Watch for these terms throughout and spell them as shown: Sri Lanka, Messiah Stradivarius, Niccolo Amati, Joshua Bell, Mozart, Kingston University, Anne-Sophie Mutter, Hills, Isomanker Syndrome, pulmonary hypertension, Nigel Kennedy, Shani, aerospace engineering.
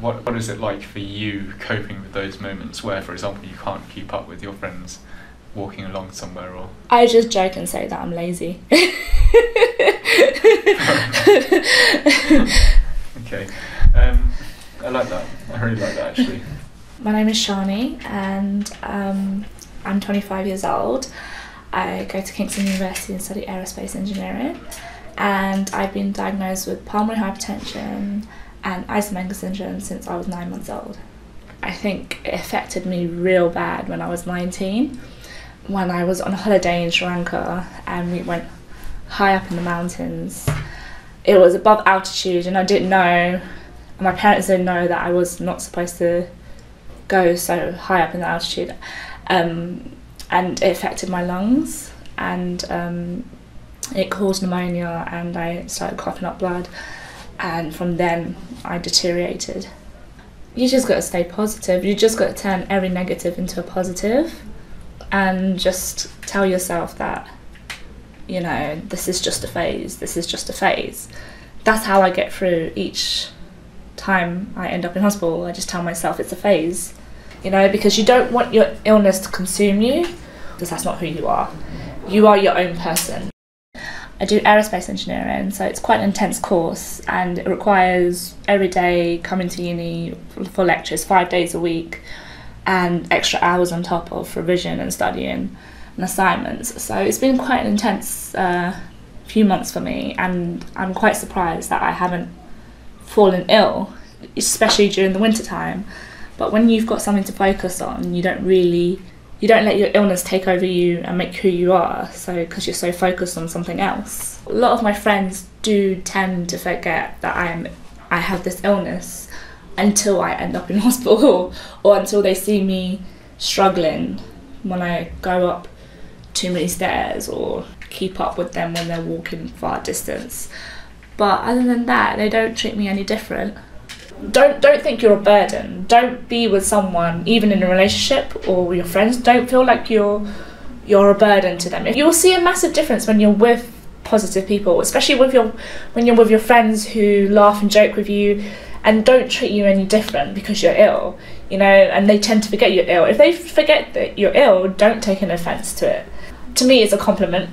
What is it like for you coping with those moments where, for example, you can't keep up with your friends walking along somewhere? Or I just joke and say that I'm lazy. Okay, I like that. I really like that, actually. My name is Shani, and I'm 25 years old. I go to Kingston University and study aerospace engineering, and I've been diagnosed with pulmonary hypertension and Isomanker Syndrome since I was 9 months old. I think it affected me real bad when I was 19, when I was on a holiday in Sri Lanka and we went high up in the mountains. It was above altitude and I didn't know, and my parents didn't know that I was not supposed to go so high up in the altitude, and it affected my lungs, and it caused pneumonia, and I started coughing up blood. And from then I deteriorated. You just got to stay positive. You just got to turn every negative into a positive and just tell yourself that, you know, this is just a phase, this is just a phase. That's how I get through each time I end up in hospital. I just tell myself it's a phase, you know, because you don't want your illness to consume you, because that's not who you are. You are your own person. I do aerospace engineering, so it's quite an intense course, and it requires every day coming to uni for lectures 5 days a week and extra hours on top of revision and studying and assignments. So it's been quite an intense few months for me, and I'm quite surprised that I haven't fallen ill, especially during the winter time. But when you've got something to focus on, you don't let your illness take over you and make who you are, so because you're so focused on something else. A lot of my friends do tend to forget that I have this illness until I end up in hospital, or until they see me struggling when I go up too many stairs or keep up with them when they're walking far distance. But other than that, they don't treat me any different. Don't think you're a burden. Don't be with someone, even in a relationship or with your friends. Don't feel like you're a burden to them. You'll see a massive difference when you're with positive people, especially when you're with your friends who laugh and joke with you and don't treat you any different because you're ill, you know, and they tend to forget you're ill. If they forget that you're ill, don't take an offence to it. To me, it's a compliment.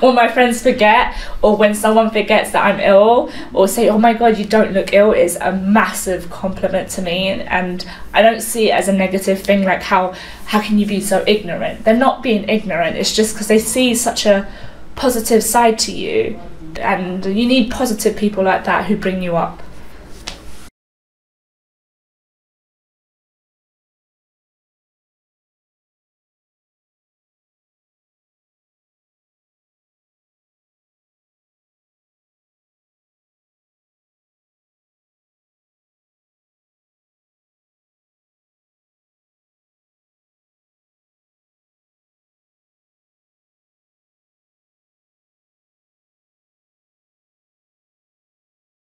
When my friends forget, or when someone forgets that I'm ill, or say, oh my God, you don't look ill, is a massive compliment to me. And I don't see it as a negative thing, like how can you be so ignorant? They're not being ignorant, it's just because they see such a positive side to you. And you need positive people like that who bring you up.